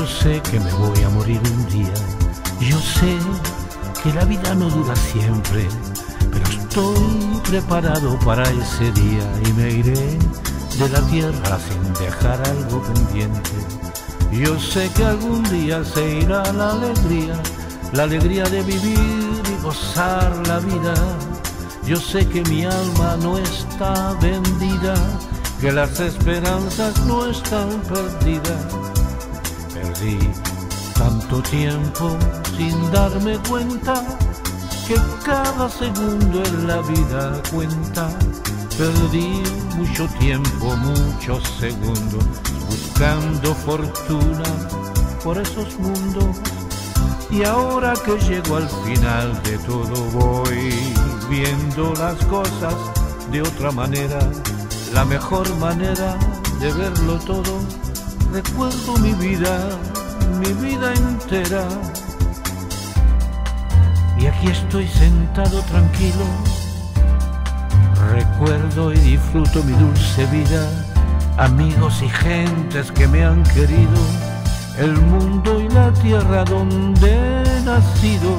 Yo sé que me voy a morir un día, yo sé que la vida no dura siempre, pero estoy preparado para ese día y me iré de la tierra sin dejar algo pendiente. Yo sé que algún día se irá la alegría de vivir y gozar la vida. Yo sé que mi alma no está vendida, que las esperanzas no están perdidas. Perdí tanto tiempo sin darme cuenta que cada segundo en la vida cuenta. Perdí mucho tiempo, muchos segundos, buscando fortuna por esos mundos. Y ahora que llego al final de todo voy viendo las cosas de otra manera, la mejor manera de verlo todo. Recuerdo mi vida entera. Y aquí estoy sentado tranquilo, recuerdo y disfruto mi dulce vida, amigos y gentes que me han querido, el mundo y la tierra donde he nacido.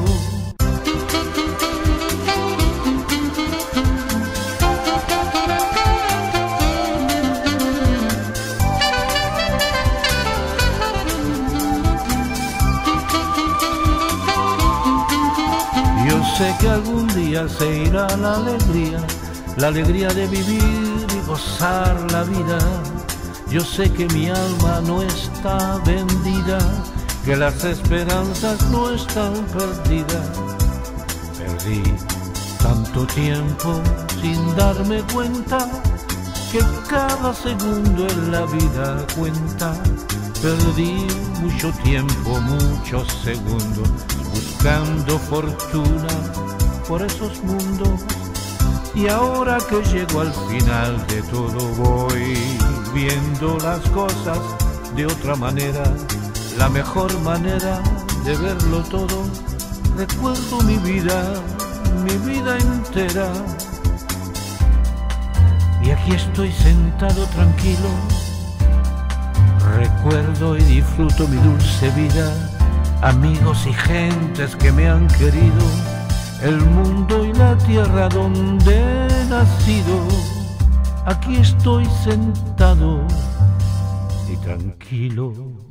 Yo sé que algún día se irá la alegría de vivir y gozar la vida. Yo sé que mi alma no está vendida, que las esperanzas no están perdidas. Perdí tanto tiempo sin darme cuenta que cada segundo en la vida cuenta. Perdí mucho tiempo, muchos segundos, buscando fortuna por esos mundos. Y ahora que llego al final de todo voy viendo las cosas de otra manera, la mejor manera de verlo todo. Recuerdo mi vida entera. Y aquí estoy sentado tranquilo, recuerdo y disfruto mi dulce vida, amigos y gentes que me han querido, el mundo y la tierra donde he nacido. Aquí estoy sentado y tranquilo.